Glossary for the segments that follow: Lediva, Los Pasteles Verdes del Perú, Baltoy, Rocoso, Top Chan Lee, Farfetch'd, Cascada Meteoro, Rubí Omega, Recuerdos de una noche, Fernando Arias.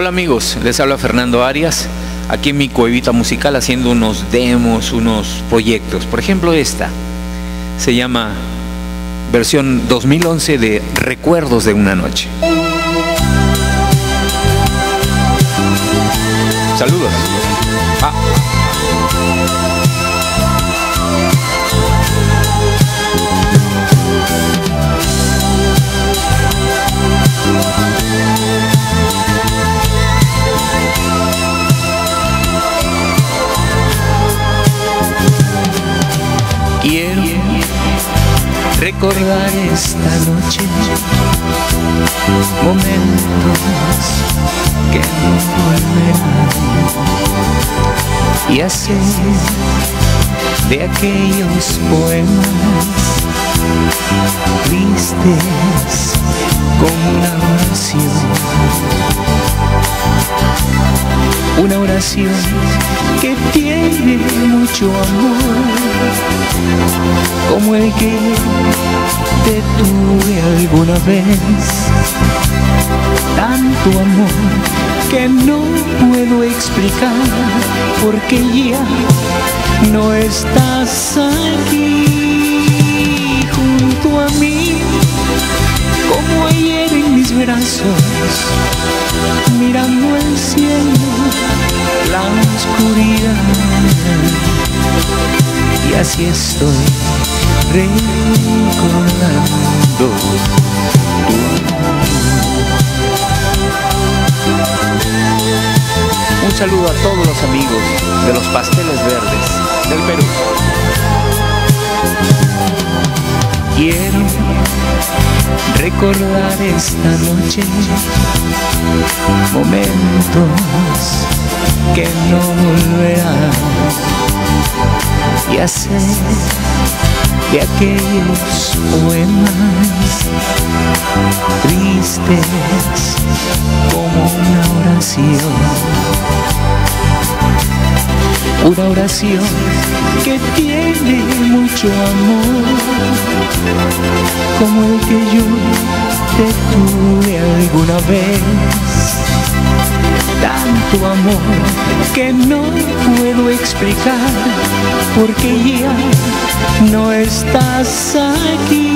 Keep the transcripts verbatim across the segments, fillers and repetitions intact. Hola amigos, les habla Fernando Arias, aquí en mi cuevita musical haciendo unos demos, unos proyectos. Por ejemplo, esta se llama versión dos mil once de Recuerdos de una noche. Saludos. Ah. Quiero recordar esta noche, momentos que no volverán, y hacer de aquellos poemas tristes como una oración, una oración que tiene mucho amor, como el que te tuve alguna vez. Tanto amor que no puedo explicar, porque ya no estás aquí junto a mí, como ayer en mis brazos, mirando el cielo, la oscuridad. Y así estoy recordando tú. Un saludo a todos los amigos de Los Pasteles Verdes del Perú. Quiero recordar esta noche, momentos que no volverán, y hacer de aquellos poemas tristes como una oración, una oración que tiene mucho amor, como el que yo te tuve alguna vez. Tanto amor que no puedo explicar, porque ya no estás aquí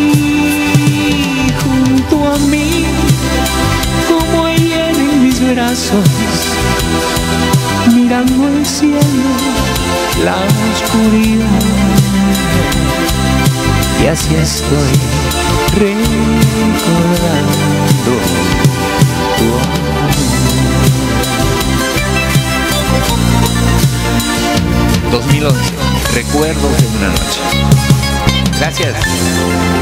junto a mí, como ayer en mis brazos, mirando el cielo, la oscuridad. Y así estoy recordando tu amor. dos mil once, Recuerdos de una noche. Gracias.